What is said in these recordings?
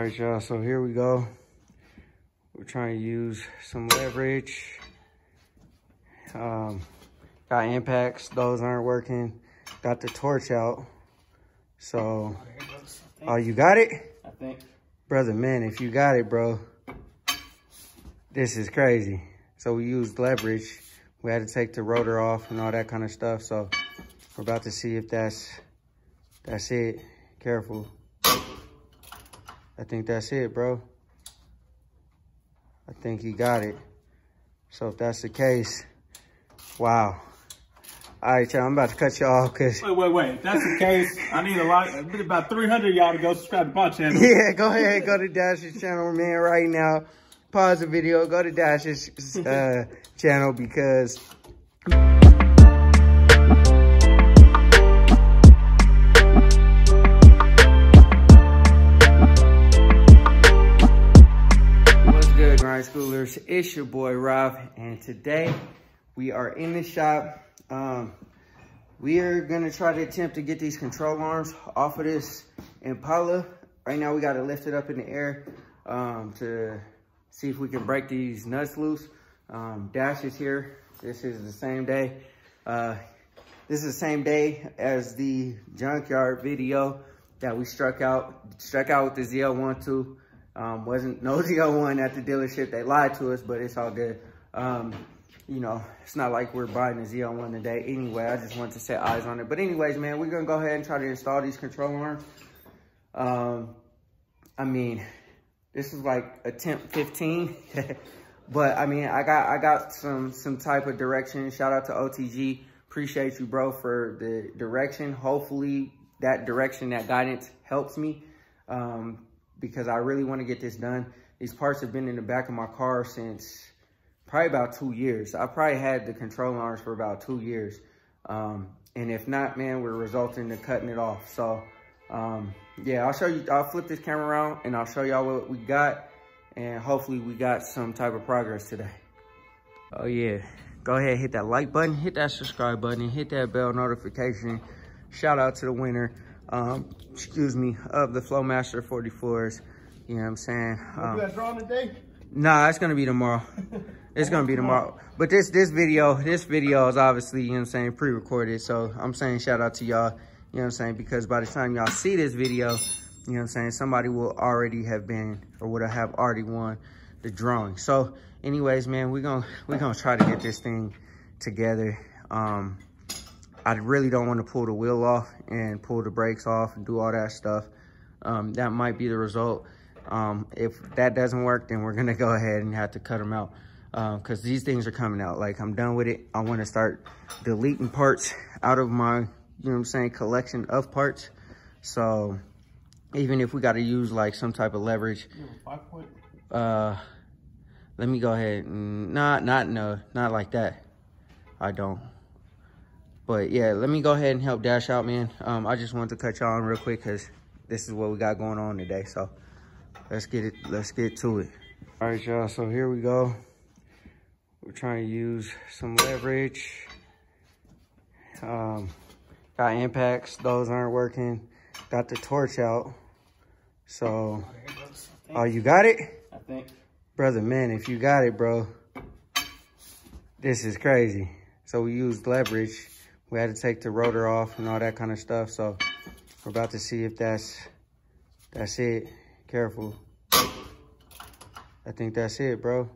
All right, y'all, so here we go. We're trying to use some leverage. Got impacts, those aren't working. Got the torch out. So, oh, you got it? I think. Brother, man, if you got it, bro, this is crazy. So we used leverage. We had to take the rotor off and all that kind of stuff. So we're about to see if that's it. Careful. I think that's it, bro. I think he got it. So if that's the case, wow. All right, y'all, I'm about to cut y'all off because... Wait. If that's the case, I need about 300 y'all to go subscribe to my channel. Yeah, go ahead. Go to Dash's channel, man, right now. Pause the video. Go to Dash's channel because... Schoolers, it's your boy Rob, and today we are in the shop. We are gonna try to attempt to get these control arms off of this Impala. Right now we got to lift it up in the air to see if we can break these nuts loose. Dash is here. This is the same day. This is the same day as the junkyard video that we struck out with the ZL1 too. Wasn't no ZL1 at the dealership. They lied to us, but it's all good. You know, it's not like we're buying a ZL1 today anyway. I just wanted to set eyes on it. But anyways, man, we're going to go ahead and try to install these control arms. I mean, this is like attempt 15. But, I mean, I got some type of direction. Shout out to OTG. Appreciate you, bro, for the direction. Hopefully, that direction, that guidance helps me. Because I really want to get this done. These parts have been in the back of my car since probably about 2 years. I probably had the control arms for about 2 years. And if not, man, we're resulting to cutting it off. So yeah, I'll show you, I'll flip this camera around and I'll show y'all what we got. And hopefully we got some type of progress today. Oh yeah, go ahead, hit that like button, hit that subscribe button, and hit that bell notification. Shout out to the winner. Excuse me, of the Flowmaster 44s. You know what I'm saying? You guys drawing today? Nah, it's gonna be tomorrow. It's gonna be tomorrow. But this video is obviously, you know what I'm saying, pre-recorded. So I'm saying shout out to y'all, you know what I'm saying? Because by the time y'all see this video, you know what I'm saying, somebody will already have been or would have already won the drawing. So anyways, man, we're gonna try to get this thing together. I really don't want to pull the wheel off and pull the brakes off and do all that stuff. That might be the result. If that doesn't work, then we're going to go ahead and have to cut them out because these things are coming out. Like, I'm done with it. I want to start deleting parts out of my, you know what I'm saying, collection of parts. So even if we got to use, like, some type of leverage. Let me go ahead and not like that. I don't. But yeah, let me go ahead and help Dash out, man. I just wanted to cut y'all on real quick because this is what we got going on today. So let's get to it. All right, y'all, so here we go. We're trying to use some leverage. Got impacts, those aren't working. Got the torch out. So, oh, you got it? I think. Brother, man, if you got it, bro, this is crazy. So we used leverage. We had to take the rotor off and all that kind of stuff. So we're about to see if that's it. Careful. I think that's it, bro.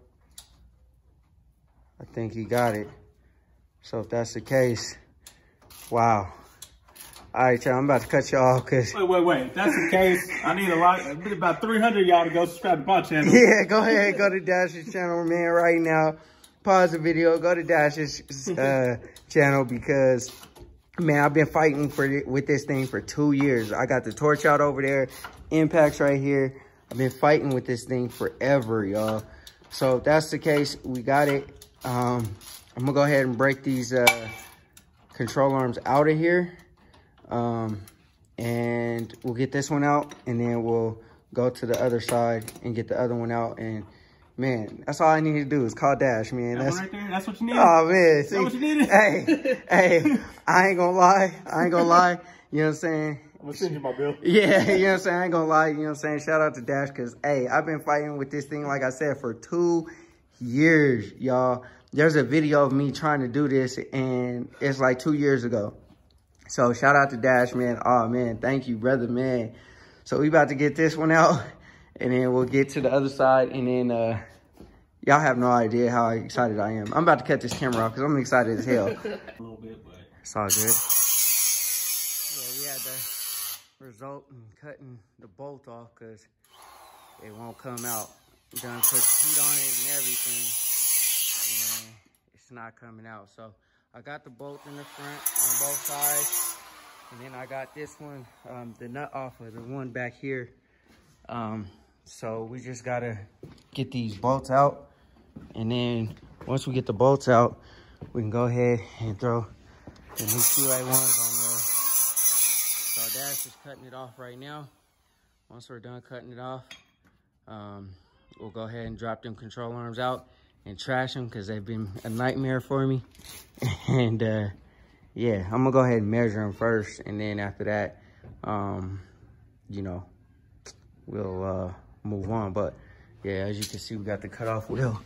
I think he got it. So if that's the case, wow. All right, y'all, I'm about to cut y'all off because... Wait. If that's the case, I need about 300 y'all to go subscribe to my channel. Yeah, go ahead. Go to Dash's channel, man, right now. Pause the video, go to Dash's channel because, man, I've been fighting with this thing for 2 years. I got the torch out over there, impacts right here. I've been fighting with this thing forever, y'all. So if that's the case, we got it. I'm gonna go ahead and break these control arms out of here. And we'll get this one out and then we'll go to the other side and get the other one out. And man, that's all I need to do is call Dash, man. That right there, that's what you need. Oh, man. See, that's what you needed. Hey, I ain't gonna lie. You know what I'm saying? I'm gonna send you my bill. Yeah, you know what I'm saying? I ain't gonna lie, you know what I'm saying? Shout out to Dash, because, hey, I've been fighting with this thing, like I said, for 2 years, y'all. There's a video of me trying to do this, and it's like 2 years ago. So shout out to Dash, man. Oh, man, thank you, brother, man. So we about to get this one out, and then we'll get to the other side, and then y'all have no idea how excited I am. I'm about to cut this camera off because I'm excited as hell. A little bit, but it's all good. Yeah, we had the result in cutting the bolt off because it won't come out. Done put heat on it and everything, and it's not coming out. So I got the bolt in the front on both sides, and then I got this one, the nut off of the one back here. So we just gotta get these bolts out, and then once we get the bolts out, we can go ahead and throw the new QA1s on there. So Dash is cutting it off right now. Once we're done cutting it off, we'll go ahead and drop them control arms out and trash them because they've been a nightmare for me. And yeah, I'm gonna go ahead and measure them first, and then after that, you know, we'll move on. But yeah, as you can see, we got the cutoff wheel,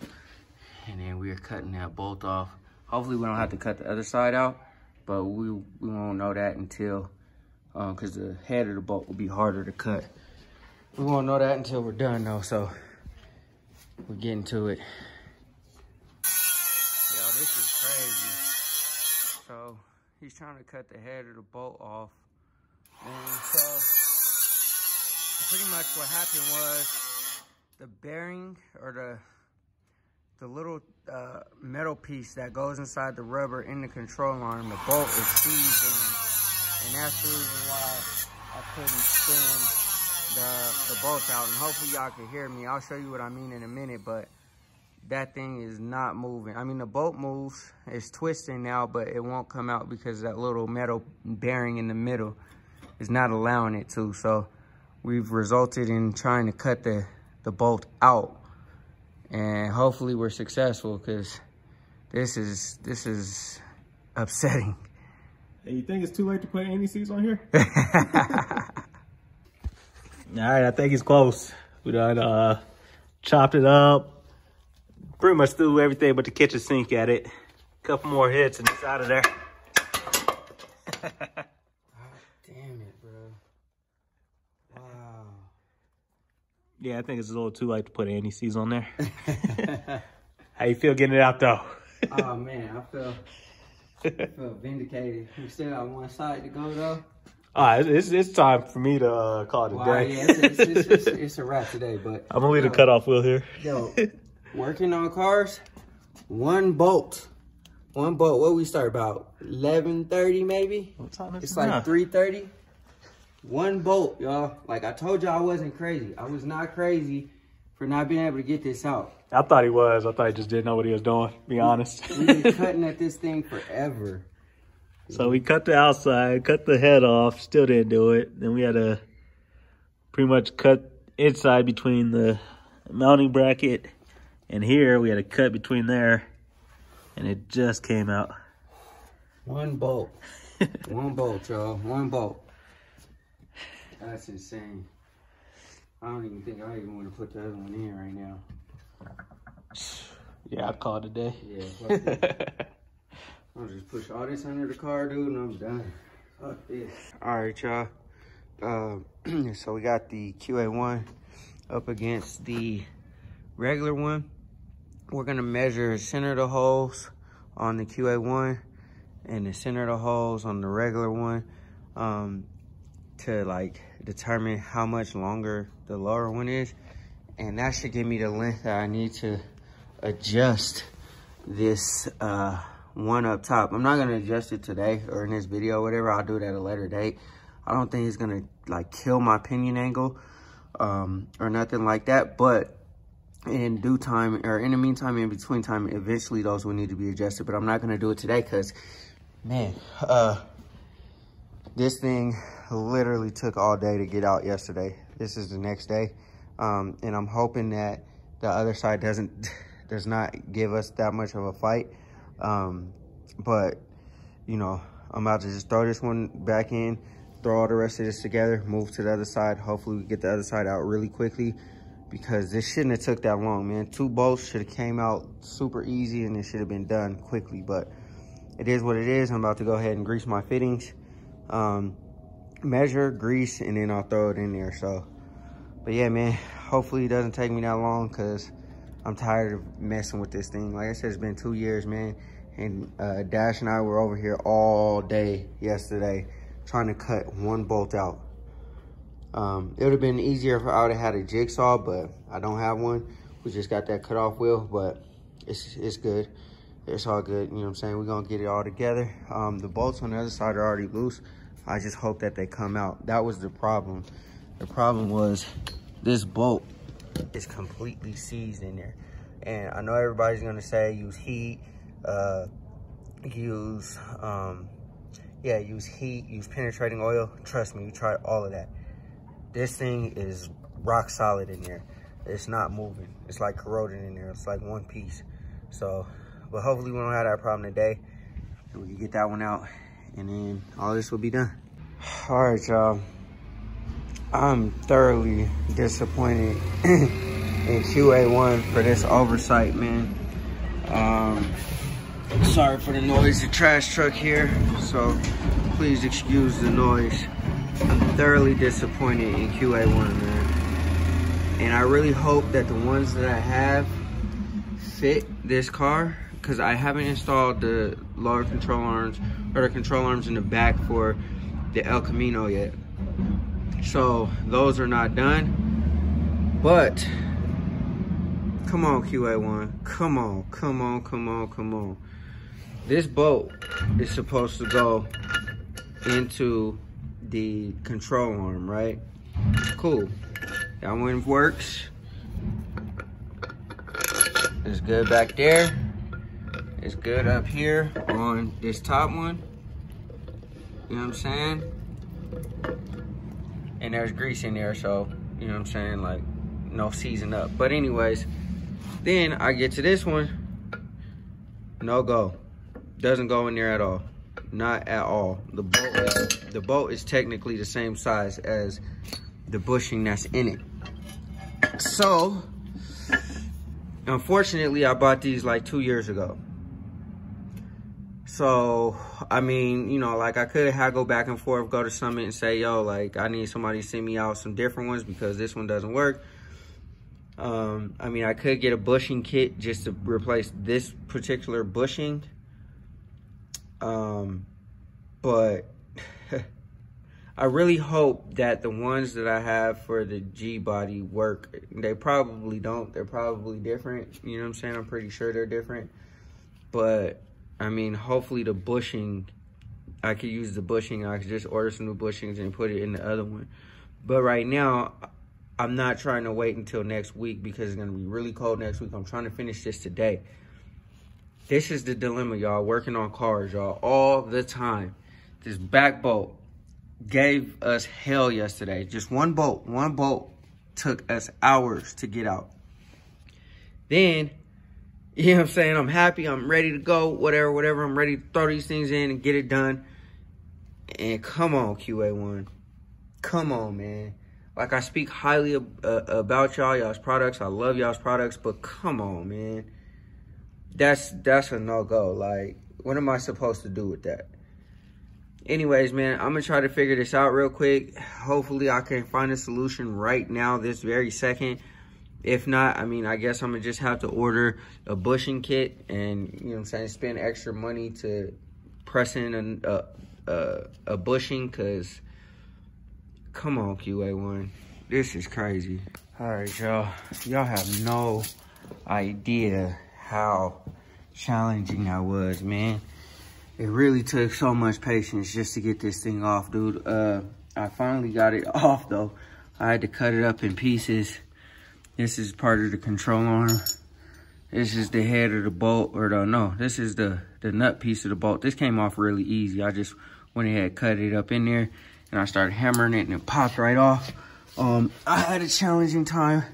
and then we're cutting that bolt off. Hopefully we don't have to cut the other side out, but we won't know that until, because the head of the bolt will be harder to cut. We won't know that until we're done though, so we're getting to it. Yo, this is crazy. So he's trying to cut the head of the bolt off, and so pretty much what happened was the bearing, or the little metal piece that goes inside the rubber in the control arm, the bolt is seized, and that's the reason why I couldn't spin the bolt out. And hopefully y'all can hear me. I'll show you what I mean in a minute, but that thing is not moving. I mean, the bolt moves, it's twisting now, but it won't come out because that little metal bearing in the middle is not allowing it to. So we've resulted in trying to cut the bolt out, and hopefully we're successful because this is upsetting. Hey, you think it's too late to put any seats on here? All right, I think it's close. We done chopped it up, pretty much threw everything but the kitchen sink at it. A couple more hits and it's out of there. Yeah, I think it's a little too light to put any C's on there. How you feel getting it out, though? Oh, man, I feel vindicated. We still got one side to go, though. All right, it's time for me to call it a day. Yeah, it's a wrap today, but I'm going to leave the cutoff wheel here. Yo, working on cars, one bolt. What we start about? 11:30, maybe? What time is it? It's like 3:30. One bolt, y'all. Like I told you, I wasn't crazy. I was not crazy for not being able to get this out. I thought he was. I thought he just didn't know what he was doing, be honest. We've been cutting at this thing forever. So we cut the outside, cut the head off, still didn't do it. Then we had to pretty much cut inside between the mounting bracket and here. We had to cut between there, and it just came out. One bolt. One bolt, y'all. One bolt. That's insane. I don't even think I even want to put the other one in right now. Yeah, I called it a day. Yeah, fuck it. I'll just push all this under the car, dude, and I'm done. Fuck this. All right, y'all. So we got the QA1 up against the regular one. We're going to measure the center of the holes on the QA1 and the center of the holes on the regular one. To like determine how much longer the lower one is, and that should give me the length that I need to adjust this one up top. I'm not gonna adjust it today or in this video or whatever. I'll do it at a later date. I don't think it's gonna like kill my pinion angle or nothing like that, but in due time, or in the meantime, in between time, eventually those will need to be adjusted, but I'm not gonna do it today because, man, this thing literally took all day to get out yesterday. This is the next day. And I'm hoping that the other side does not give us that much of a fight. But, you know, I'm about to just throw this one back in, throw all the rest of this together, move to the other side. Hopefully we get the other side out really quickly, because this shouldn't have took that long, man. Two bolts should have came out super easy and it should have been done quickly, but it is what it is. I'm about to go ahead and grease my fittings, measure, grease, and then I'll throw it in there. So, but yeah, man, hopefully it doesn't take me that long, because I'm tired of messing with this thing. Like I said, it's been 2 years, man. And Dash and I were over here all day yesterday trying to cut one bolt out. It would have been easier if I would have had a jigsaw, but I don't have one. We just got that cutoff wheel, but it's good. It's all good, you know what I'm saying? We're going to get it all together. The bolts on the other side are already loose. I just hope that they come out. That was the problem. The problem was this bolt is completely seized in there. And I know everybody's going to say use heat, use penetrating oil. Trust me, we tried all of that. This thing is rock solid in there. It's not moving. It's like corroded in there. It's like one piece. So, but hopefully we don't have that problem today. We can get that one out, and then all this will be done. All right, y'all. I'm thoroughly disappointed in QA1 for this oversight, man. Sorry for the noise. The trash truck here, so please excuse the noise. I'm thoroughly disappointed in QA1, man. And I really hope that the ones that I have fit this car, because I haven't installed the lower control arms or the control arms in the back for the El Camino yet. So those are not done. But come on, QA1. Come on, come on, come on, come on. This bolt is supposed to go into the control arm, right? Cool. That one works. It's good back there. It's good up here on this top one. You know what I'm saying? And there's grease in there, so, you know what I'm saying? Like, no season up. But anyways, then I get to this one. No go. Doesn't go in there at all. Not at all. The bolt is technically the same size as the bushing that's in it. So, unfortunately, I bought these like 2 years ago. So, I mean, you know, like I could have go back and forth, go to Summit and say, yo, like I need somebody to send me out some different ones because this one doesn't work. I mean, I could get a bushing kit just to replace this particular bushing. But I really hope that the ones that I have for the G body work. They probably don't. They're probably different. You know what I'm saying? I'm pretty sure they're different. But I mean, hopefully the bushing, I could use the bushing. I could just order some new bushings and put it in the other one. But right now, I'm not trying to wait until next week because it's going to be really cold next week. I'm trying to finish this today. This is the dilemma, y'all, working on cars, y'all, all the time. This back bolt gave us hell yesterday. Just one bolt took us hours to get out. Then, you know what I'm saying, I'm happy, I'm ready to go, whatever, I'm ready to throw these things in and get it done. And come on, QA1. Come on, man. Like, I speak highly about y'all, y'all's products. I love y'all's products, but come on, man. That's a no-go. Like, what am I supposed to do with that? Anyways, man, I'm gonna try to figure this out real quick. Hopefully I can find a solution right now, this very second. If not, I mean, I guess I'm gonna just have to order a bushing kit and, you know what I'm saying, spend extra money to press in a bushing, because come on, QA1, this is crazy. All right, y'all have no idea how challenging I was, man. It really took so much patience just to get this thing off, dude. I finally got it off, though. I had to cut it up in pieces. This is part of the control arm. This is the head of the bolt, or this is the nut piece of the bolt. This came off really easy. I just went ahead and cut it up in there, and I started hammering it, and it popped right off. I had a challenging time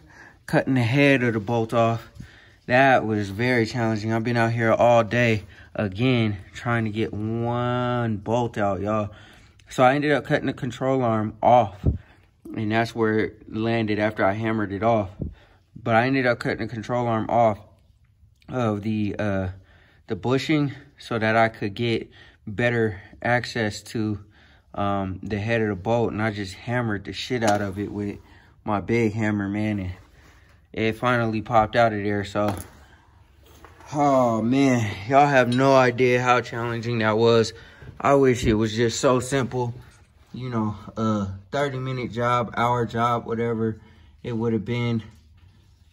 cutting the head of the bolt off. That was very challenging. I've been out here all day, again, trying to get one bolt out, y'all. So I ended up cutting the control arm off, and that's where it landed after I hammered it off. But I ended up cutting the control arm off of the bushing so that I could get better access to the head of the bolt, and I just hammered the shit out of it with my big hammer, man, and it finally popped out of there. So, oh man, y'all have no idea how challenging that was. I wish it was just so simple, you know, a 30-minute job, hour job, whatever it would have been,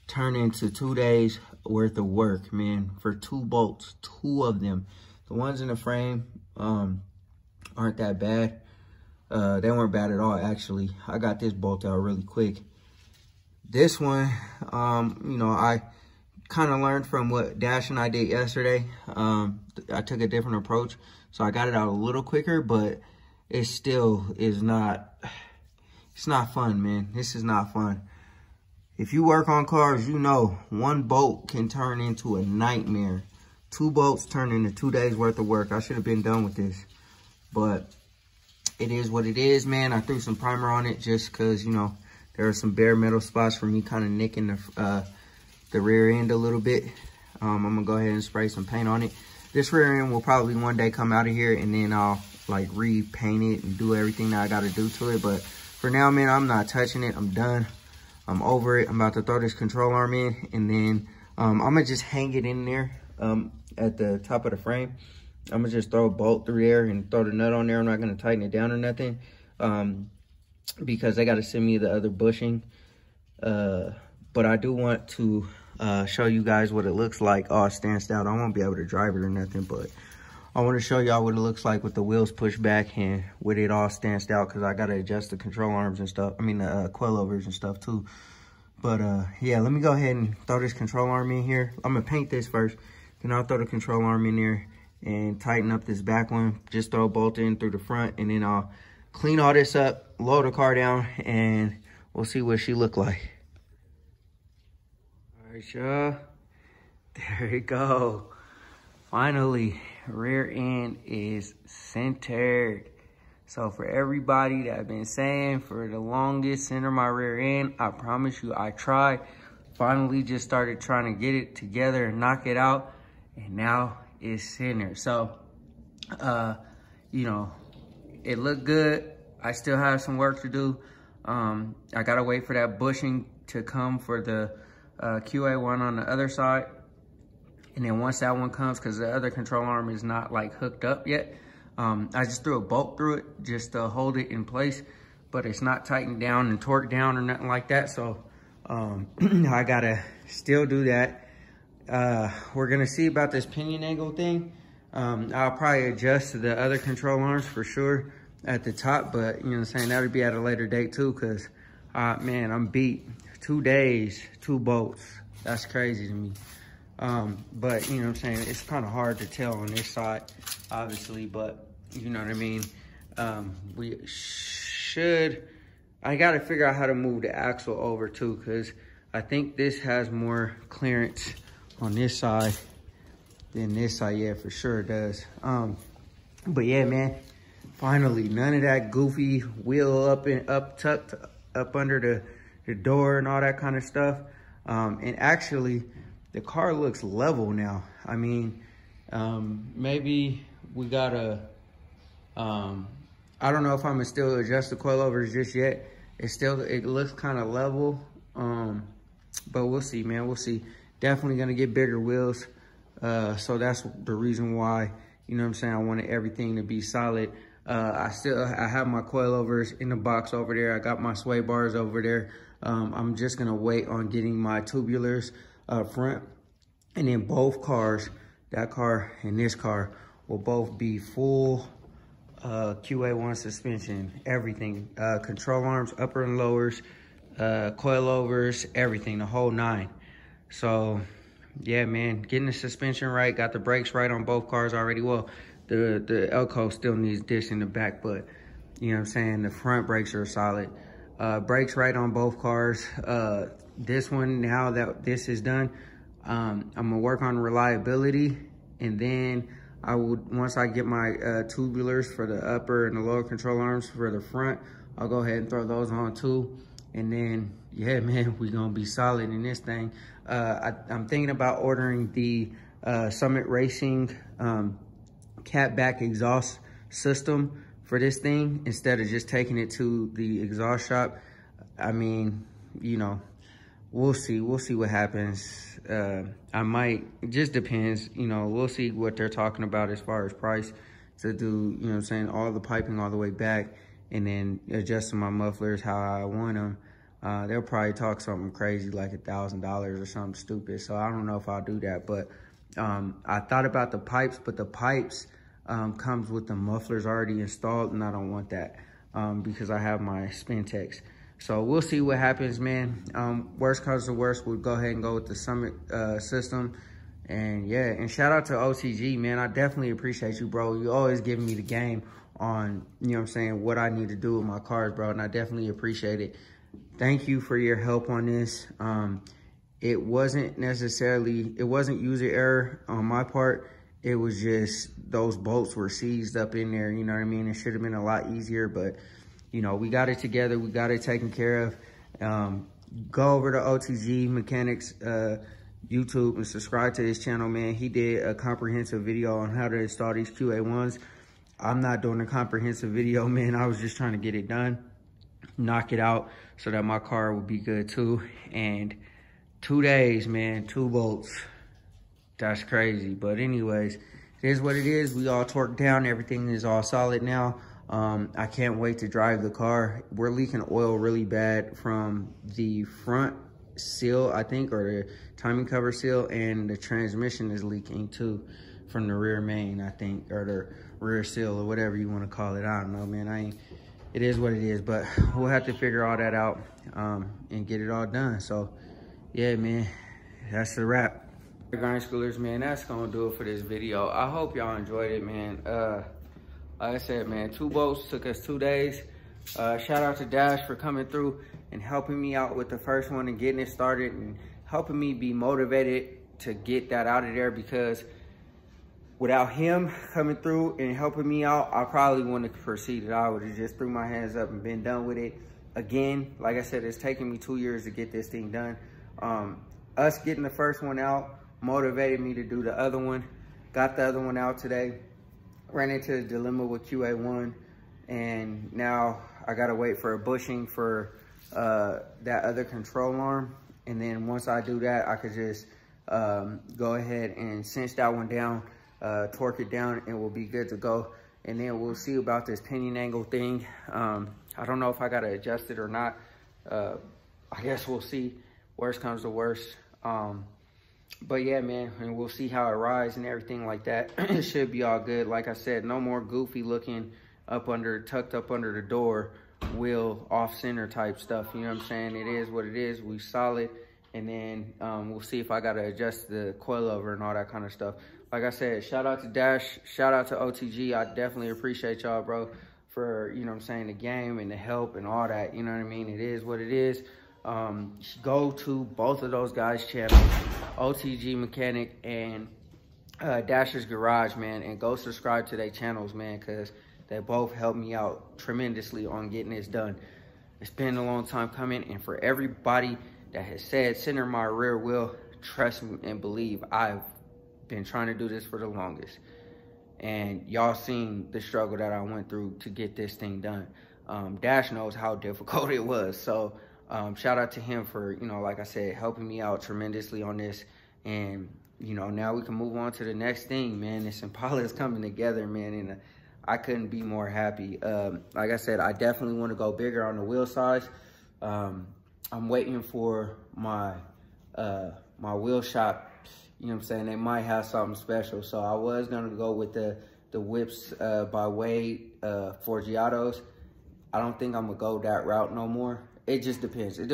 turned into 2 days worth of work, man, for 2 bolts, 2 of them. The ones in the frame aren't that bad. They weren't bad at all, actually. I got this bolt out really quick. This one, you know, I kind of learned from what Dash and I did yesterday. I took a different approach, so I got it out a little quicker, but it still is not, it's not fun, man. This is not fun. If you work on cars, you know 1 bolt can turn into a nightmare. 2 bolts turned into 2 days worth of work. I should have been done with this, but it is what it is, man. I threw some primer on it just because, you know, there are some bare metal spots for me kind of nicking the rear end a little bit. I'm gonna go ahead and spray some paint on it. This rear end will probably one day come out of here, and then I'll like repaint it and do everything that I gotta do to it. But for now, man, I'm not touching it. I'm done. I'm over it. I'm about to throw this control arm in, and then I'm gonna just hang it in there. At the top of the frame, I'm gonna just throw a bolt through there and throw the nut on there. I'm not gonna tighten it down or nothing, because they gotta send me the other bushing. But I do want to show you guys what it looks like all stanced out. I won't be able to drive it or nothing, but I want to show y'all what it looks like with the wheels pushed back and with it all stanced out, because I gotta adjust the control arms and stuff. I mean the coilovers and stuff too. But yeah, let me go ahead and throw this control arm in here. I'm gonna paint this first. Then I'll throw the control arm in there and tighten up this back one. Just throw a bolt in through the front, and then I'll clean all this up, lower the car down, and we'll see what she look like. All right, y'all. There you go. Finally, rear end is centered. So for everybody that I've been saying for the longest, center my rear end, I promise you I tried. Finally just started trying to get it together and knock it out. And now it's centered. So, you know, it looked good. I still have some work to do. I gotta wait for that bushing to come for the QA1 on the other side. And then once that one comes, cause the other control arm is not like hooked up yet. I just threw a bolt through it just to hold it in place, but it's not tightened down and torqued down or nothing like that. So, I gotta still do that. We're gonna see about this pinion angle thing. I'll probably adjust the other control arms for sure at the top, but you know what I'm saying, that'll be at a later date too, cause man, I'm beat. 2 days, 2 bolts. That's crazy to me. But you know what I'm saying, it's kind of hard to tell on this side, obviously, but you know what I mean? We should, I gotta figure out how to move the axle over too, cause I think this has more clearance on this side than this side. Yeah, for sure it does. But yeah, man, finally, none of that goofy wheel up and up tucked up under the door and all that kind of stuff. And actually, the car looks level now. I mean, maybe we gotta, I don't know if I'm gonna still adjust the coilovers just yet. It looks kind of level, but we'll see, man, we'll see. Definitely gonna get bigger wheels. So that's the reason why, you know what I'm saying, I wanted everything to be solid. I have my coilovers in the box over there. I got my sway bars over there. I'm just gonna wait on getting my tubulars up front, and then both cars, that car and this car, will both be full QA1 suspension, everything, control arms, upper and lowers, coilovers, everything, the whole 9. So yeah, man, getting the suspension right, got the brakes right on both cars already. Well, the Elco still needs dish in the back, but you know what I'm saying, the front brakes are solid. Brakes right on both cars. This one, now that this is done, I'm gonna work on reliability, and then I would, once I get my tubulars for the upper and the lower control arms for the front, I'll go ahead and throw those on too. And then, yeah, man, we're gonna be solid in this thing. I'm thinking about ordering the Summit Racing cat-back exhaust system for this thing instead of just taking it to the exhaust shop. I mean, you know, we'll see what happens. I might, it just depends, you know, we'll see what they're talking about as far as price to do, you know what I'm saying, all the piping all the way back and then adjusting my mufflers how I want them. They'll probably talk something crazy like $1,000 or something stupid. So I don't know if I'll do that, but I thought about the pipes, but the pipes comes with the mufflers already installed and I don't want that because I have my Spintech. So we'll see what happens, man. Worst comes to worst, we'll go ahead and go with the Summit system. And yeah, and shout out to OTG, man. I definitely appreciate you, bro. You always give me the game on, you know what I'm saying, what I need to do with my cars, bro. And I definitely appreciate it. Thank you for your help on this. It wasn't necessarily, it wasn't user error on my part. It was just those bolts were seized up in there, you know what I mean? It should have been a lot easier, but you know, we got it together. We got it taken care of. Go over to OTG Mechanics YouTube and subscribe to his channel, man. He did a comprehensive video on how to install these QA1s. I'm not doing a comprehensive video, man. I was just trying to get it done, knock it out so that my car would be good too. And 2 days, man, 2 bolts. That's crazy. But anyways, it is what it is. We all torqued down. Everything is all solid now. I can't wait to drive the car. We're leaking oil really bad from the front seal, I think, or the timing cover seal, and the transmission is leaking too from the rear main, I think, or the rear seal or whatever you want to call it. I don't know, man. It is what it is, but we'll have to figure all that out and get it all done. So yeah, man, that's the wrap. Grind schoolers, man, that's gonna do it for this video. I hope y'all enjoyed it, man. Like I said, man, 2 bolts took us 2 days. Shout out to Dash for coming through and helping me out with the first one and getting it started and helping me be motivated to get that out of there, because without him coming through and helping me out, I probably wouldn't have proceeded. I would have just threw my hands up and been done with it. Again, like I said, it's taken me 2 years to get this thing done. Us getting the first one out motivated me to do the other one. Got the other one out today. Ran into a dilemma with QA1, and now I gotta wait for a bushing for that other control arm. And then once I do that, I could just go ahead and cinch that one down, torque it down, and we'll be good to go. And then we'll see about this pinion angle thing. I don't know if I gotta adjust it or not. I guess we'll see. Worst comes to worst. But yeah, man, and we'll see how it rides and everything like that. It should be all good. Like I said, no more goofy looking tucked up under the door, wheel off center type stuff. You know what I'm saying? It is what it is. We solid. And then we'll see if I got to adjust the coilover and all that kind of stuff. Like I said, shout out to Dash. Shout out to OTG. I definitely appreciate y'all, bro, for, you know what I'm saying, the game and the help and all that. You know what I mean? It is what it is. Go to both of those guys' channels, OTG Mechanic and Dash's Garage, man, and go subscribe to their channels, man, because they both helped me out tremendously on getting this done. It's been a long time coming, and for everybody that has said center my rear wheel, trust me and believe, I've been trying to do this for the longest, and y'all seen the struggle that I went through to get this thing done. Dash knows how difficult it was, so shout out to him for, you know, like I said, helping me out tremendously on this. And, you know, now we can move on to the next thing, man. This Impala is coming together, man, and I couldn't be more happy. Like I said, I definitely want to go bigger on the wheel size. I'm waiting for my my wheel shop. You know what I'm saying? They might have something special. So I was going to go with the Whips by Wade Forgiatos. I don't think I'm going to go that route no more. It just depends. It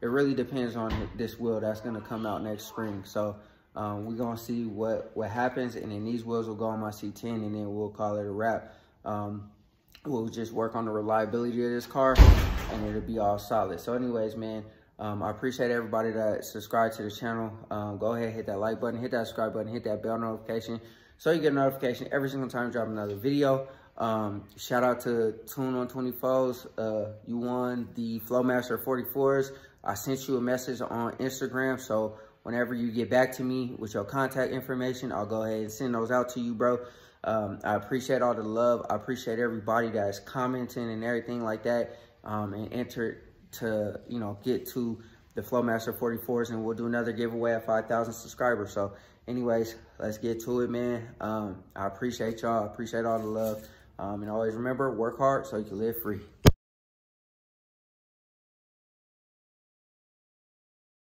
really depends on this wheel that's going to come out next spring. So we're going to see what happens. And then these wheels will go on my C10, and then we'll call it a wrap. We'll just work on the reliability of this car, and it'll be all solid. So anyways, man, I appreciate everybody that subscribed to the channel. Go ahead, hit that like button, hit that subscribe button, hit that bell notification so you get a notification every single time I drop another video. Shout out to Tune on 24s. You won the Flowmaster 44s. I sent you a message on Instagram, so whenever you get back to me with your contact information, I'll go ahead and send those out to you, bro. I appreciate all the love. I appreciate everybody that's commenting and everything like that, and entered to, you know, get to the Flowmaster 44s, and we'll do another giveaway at 5,000 subscribers. So anyways, let's get to it, man. I appreciate y'all. I appreciate all the love. And always remember, work hard so you can live free.